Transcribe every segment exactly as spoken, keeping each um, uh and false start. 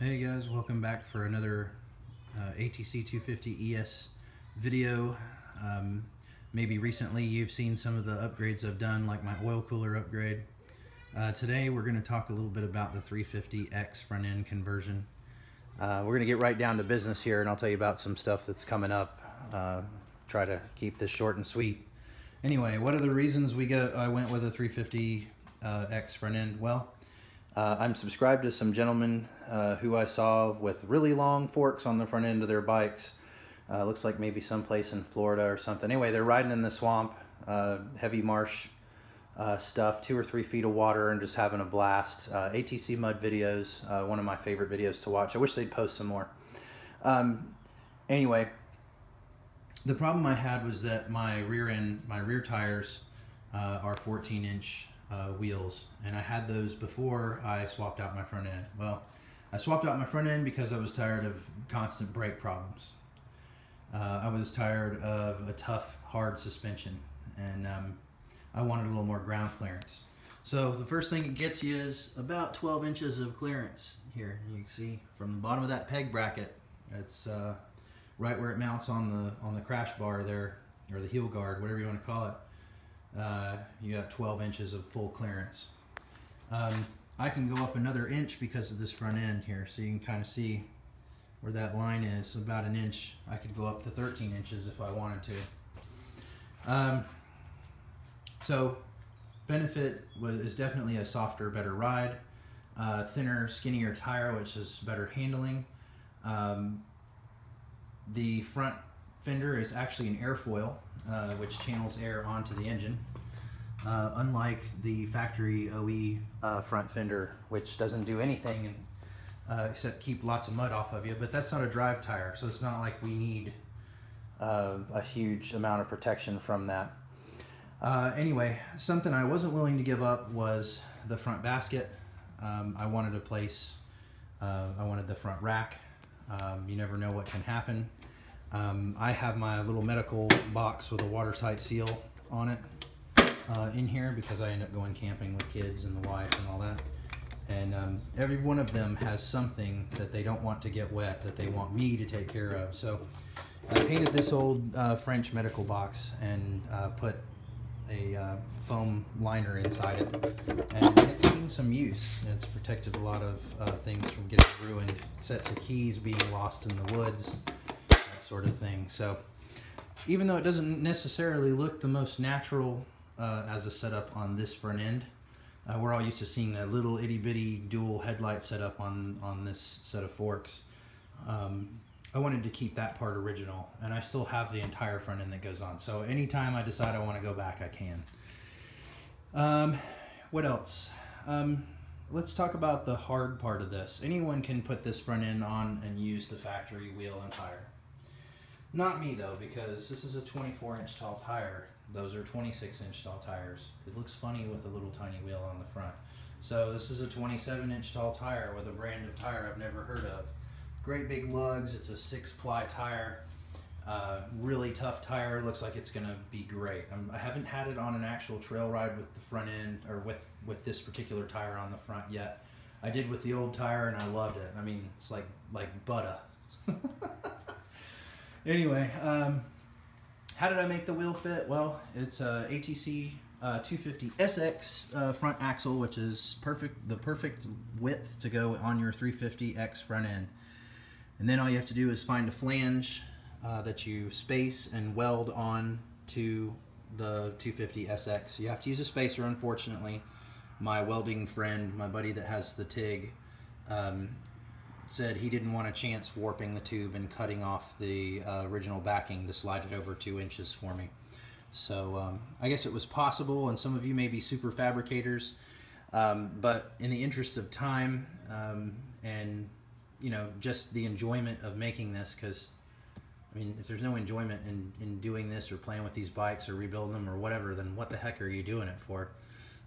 Hey guys, welcome back for another uh, A T C two fifty E S video. Um, maybe recently you've seen some of the upgrades I've done, like my oil cooler upgrade. Uh, today we're going to talk a little bit about the three fifty X front end conversion. Uh, we're going to get right down to business here and I'll tell you about some stuff that's coming up. Uh, try to keep this short and sweet. Anyway, what are the reasons we go, I went with a three fifty X front end? Well, Uh, I'm subscribed to some gentlemen uh, who I saw with really long forks on the front end of their bikes. Uh, looks like maybe someplace in Florida or something. Anyway, they're riding in the swamp, uh, heavy marsh uh, stuff, two or three feet of water, and just having a blast. Uh, A T C mud videos, uh, one of my favorite videos to watch. I wish they'd post some more. Um, anyway, the problem I had was that my rear end, my rear tires uh, are fourteen inch. Uh, wheels, and I had those before I swapped out my front end. Well, I swapped out my front end because I was tired of constant brake problems. Uh, I was tired of a tough, hard suspension, and um, I wanted a little more ground clearance. So the first thing it gets you is about twelve inches of clearance here. You can see from the bottom of that peg bracket, it's uh, right where it mounts on the on the crash bar there, or the heel guard, whatever you want to call it. Uh, you got twelve inches of full clearance. Um, I can go up another inch because of this front end here, so you can kind of see where that line is, about an inch. I could go up to thirteen inches if I wanted to. Um, so benefit was, is definitely a softer, better ride, uh, thinner, skinnier tire, which is better handling. Um, the front fender is actually an airfoil, Uh, which channels air onto the engine, uh, unlike the factory O E uh, front fender, which doesn't do anything and, uh, except keep lots of mud off of you. But that's not a drive tire, so it's not like we need uh, a huge amount of protection from that. Uh, anyway, something I wasn't willing to give up was the front basket. Um, I wanted a place, uh, I wanted the front rack. Um, you never know what can happen. Um, I have my little medical box with a watertight seal on it uh, in here because I end up going camping with kids and the wife and all that. And um, every one of them has something that they don't want to get wet that they want me to take care of. So I painted this old uh, French medical box and uh, put a uh, foam liner inside it. And it's seen some use. It's protected a lot of uh, things from getting ruined. Sets of keys being lost in the woods. Sort of thing. So even though it doesn't necessarily look the most natural uh, as a setup on this front end, uh, we're all used to seeing that little itty bitty dual headlight setup on on this set of forks. um, I wanted to keep that part original, and I still have the entire front end that goes on, so anytime I decide I want to go back, I can. Um, what else? Um, let's talk about the hard part of this. Anyone can put this front end on and use the factory wheel and tire. Not me though, because this is a twenty-four inch tall tire. Those are twenty-six inch tall tires. It looks funny with a little tiny wheel on the front. So this is a twenty-seven inch tall tire with a brand of tire I've never heard of. Great big lugs. It's a six ply tire. Uh, really tough tire. Looks like it's gonna be great. I'm, I haven't had it on an actual trail ride with the front end, or with, with this particular tire on the front yet. I did with the old tire and I loved it. I mean, it's like, like butter. Anyway, um, how did I make the wheel fit? Well, it's a A T C uh, two fifty S X uh, front axle, which is perfect, the perfect width to go on your three fifty X front end. And then all you have to do is find a flange uh, that you space and weld on to the two fifty S X. You have to use a spacer, unfortunately. My welding friend, my buddy that has the TIG, um, said he didn't want a chance warping the tube and cutting off the uh, original backing to slide it over two inches for me. So um, I guess it was possible, and some of you may be super fabricators, um, but in the interest of time um, and, you know, just the enjoyment of making this, because I mean, if there's no enjoyment in, in doing this or playing with these bikes or rebuilding them or whatever, then what the heck are you doing it for?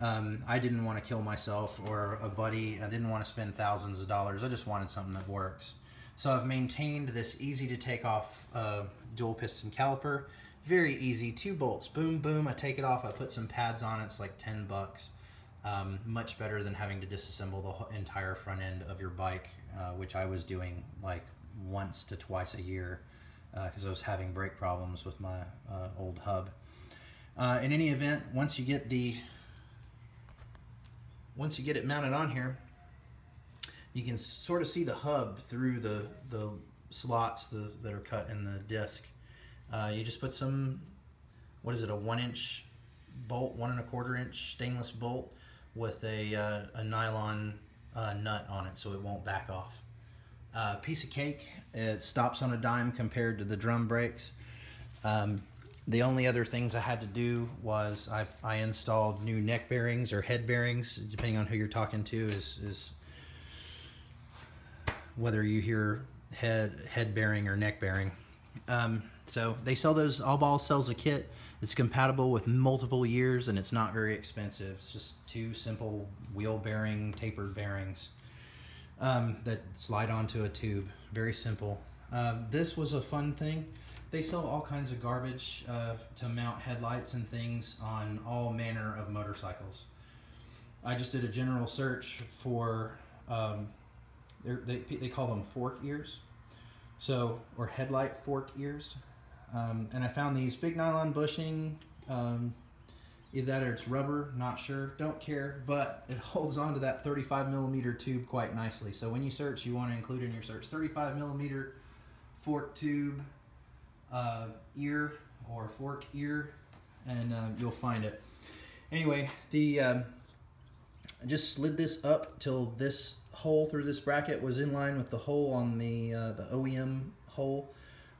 Um, I didn't want to kill myself or a buddy. I didn't want to spend thousands of dollars. I just wanted something that works. So I've maintained this easy to take off uh, dual piston caliper. Very easy, two bolts, boom, boom. I take it off, I put some pads on it. It's like ten bucks. Um, much better than having to disassemble the entire front end of your bike, uh, which I was doing like once to twice a year because uh, I was having brake problems with my uh, old hub. Uh, in any event, once you get the once you get it mounted on here, you can sort of see the hub through the the slots the, that are cut in the disc. Uh, you just put some, what is it, a one inch bolt, one and a quarter inch stainless bolt with a, uh, a nylon uh, nut on it so it won't back off. Uh, piece of cake. It stops on a dime compared to the drum brakes. Um, the only other things I had to do was I, I installed new neck bearings or head bearings, depending on who you're talking to, is, is whether you hear head, head bearing or neck bearing. Um, so they sell those, All Balls sells a kit. It's compatible with multiple years and it's not very expensive. It's just two simple wheel bearing, tapered bearings um, that slide onto a tube. Very simple. Um, this was a fun thing. They sell all kinds of garbage uh, to mount headlights and things on all manner of motorcycles. I just did a general search for, um, they, they call them fork ears. So, or headlight fork ears. Um, and I found these big nylon bushing, um, either that or it's rubber, not sure, don't care, but it holds onto that thirty-five millimeter tube quite nicely. So when you search, you want to include in your search thirty-five millimeter fork tube uh, ear or fork ear, and uh, you'll find it. Anyway, the um, I just slid this up till this hole through this bracket was in line with the hole on the, uh, the O E M hole,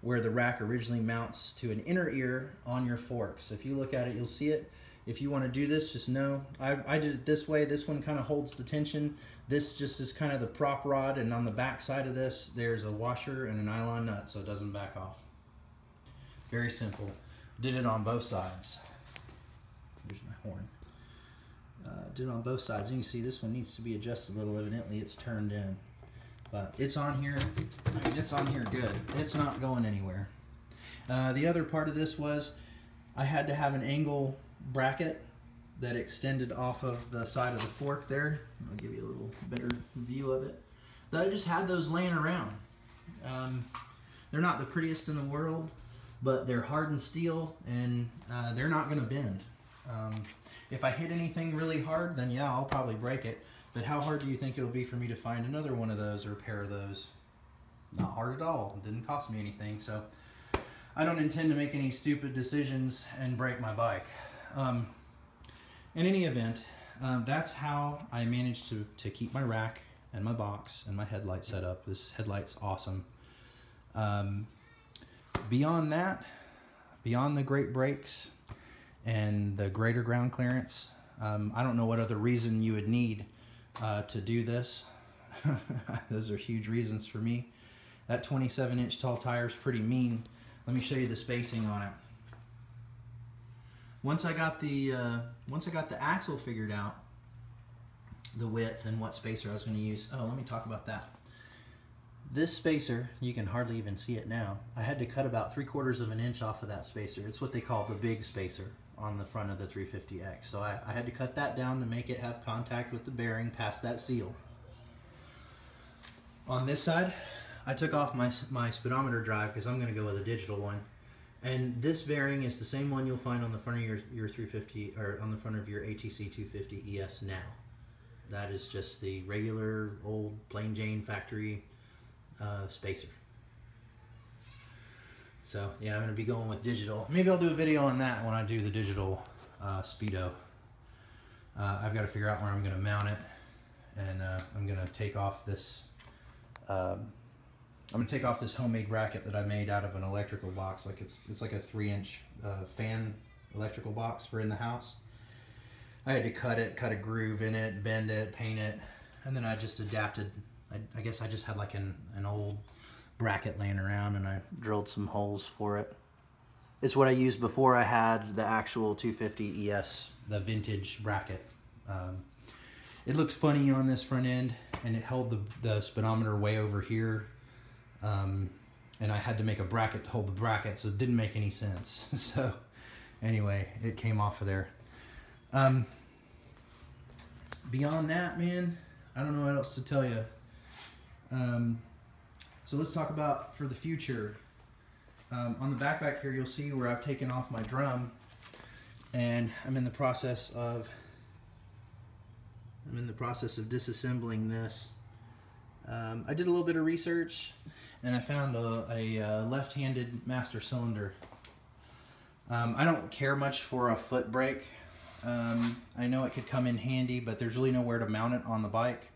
where the rack originally mounts to an inner ear on your forks. If you look at it, you'll see it. If you want to do this, just know. I, I did it this way. This one kind of holds the tension. This just is kind of the prop rod, and on the back side of this, there's a washer and a nylon nut so it doesn't back off. Very simple. Did it on both sides. Here's my horn. Uh, did it on both sides. You can see this one needs to be adjusted a little. Evidently, it's turned in. But it's on here, I mean, it's on here good. It's not going anywhere. Uh, the other part of this was I had to have an angle bracket that extended off of the side of the fork there. I'll give you a little better view of it. But I just had those laying around. Um, they're not the prettiest in the world, but they're hardened steel and uh, they're not gonna bend. Um, if I hit anything really hard, then yeah, I'll probably break it. But how hard do you think it'll be for me to find another one of those or a pair of those? Not hard at all. It didn't cost me anything, so I don't intend to make any stupid decisions and break my bike. Um, in any event, um, that's how I managed to, to keep my rack and my box and my headlight set up. This headlight's awesome. Um, beyond that, beyond the great brakes and the greater ground clearance, um, I don't know what other reason you would need Uh, to do this. Those are huge reasons for me. That twenty-seven inch tall tire is pretty mean. Let me show you the spacing on it. Once I got the uh, once I got the axle figured out, the width and what spacer I was going to use. Oh, let me talk about that. This spacer, you can hardly even see it now. I had to cut about three quarters of an inch off of that spacer. It's what they call the big spacer on the front of the three fifty X. So I, I had to cut that down to make it have contact with the bearing past that seal. On this side, I took off my, my speedometer drive because I'm going to go with a digital one. And this bearing is the same one you'll find on the front of your, your three fifty, or on the front of your A T C two fifty E S now. That is just the regular old plain Jane factory uh, spacer. So yeah, I'm gonna be going with digital. Maybe I'll do a video on that when I do the digital uh, speedo. Uh, I've got to figure out where I'm gonna mount it, and uh, I'm gonna take off this. Um, I'm gonna take off this homemade bracket that I made out of an electrical box. Like it's it's like a three-inch uh, fan electrical box for in the house. I had to cut it, cut a groove in it, bend it, paint it, and then I just adapted. I, I guess I just had like an an old bracket laying around and I drilled some holes for it. It's what I used before I had the actual two fifty E S, the vintage bracket. Um, it looked funny on this front end and it held the, the speedometer way over here. Um, and I had to make a bracket to hold the bracket, so it didn't make any sense. So anyway, it came off of there. Um, beyond that, man, I don't know what else to tell you. Um, so let's talk about for the future. Um, on the backpack here, you'll see where I've taken off my drum, and I'm in the process of I'm in the process of disassembling this. Um, I did a little bit of research, and I found a, a, a left-handed master cylinder. Um, I don't care much for a foot brake. Um, I know it could come in handy, but there's really nowhere to mount it on the bike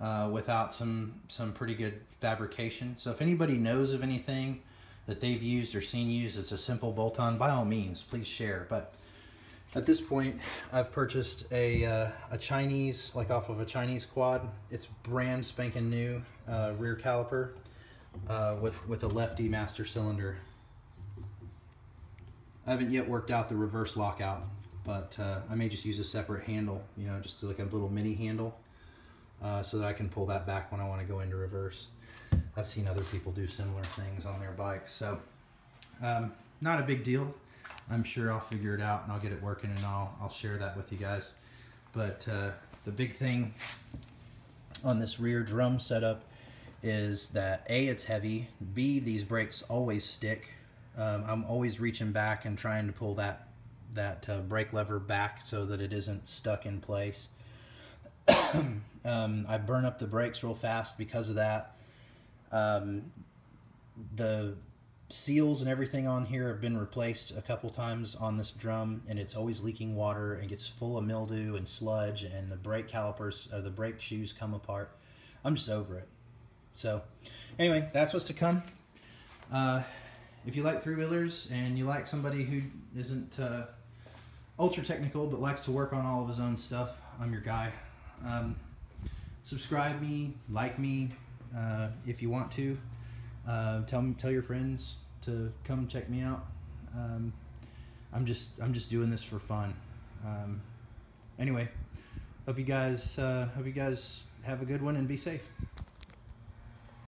uh, without some some pretty good fabrication. So if anybody knows of anything that they've used or seen used, it's a simple bolt-on, by all means, please share. But at this point, I've purchased a, uh, a Chinese, like off of a Chinese quad. It's brand spanking new uh, rear caliper uh, with, with a lefty master cylinder. I haven't yet worked out the reverse lockout, but uh, I may just use a separate handle, you know, just like a little mini handle uh, so that I can pull that back when I want to go into reverse. I've seen other people do similar things on their bikes, so um, not a big deal. I'm sure I'll figure it out and I'll get it working, and I'll, I'll share that with you guys. But uh, the big thing on this rear drum setup is that A, it's heavy, B, these brakes always stick. Um, I'm always reaching back and trying to pull that, that uh, brake lever back so that it isn't stuck in place. um, I burn up the brakes real fast because of that. Um, the seals and everything on here have been replaced a couple times on this drum, and it's always leaking water and gets full of mildew and sludge, and the brake calipers or the brake shoes come apart. I'm just over it. So anyway, that's what's to come. Uh, if you like three-wheelers and you like somebody who isn't uh, ultra technical but likes to work on all of his own stuff, I'm your guy. Um, subscribe me, like me. Uh, if you want to, uh, tell me, tell your friends to come check me out. Um, I'm just, I'm just doing this for fun. Um, anyway, hope you guys, uh, hope you guys have a good one and be safe.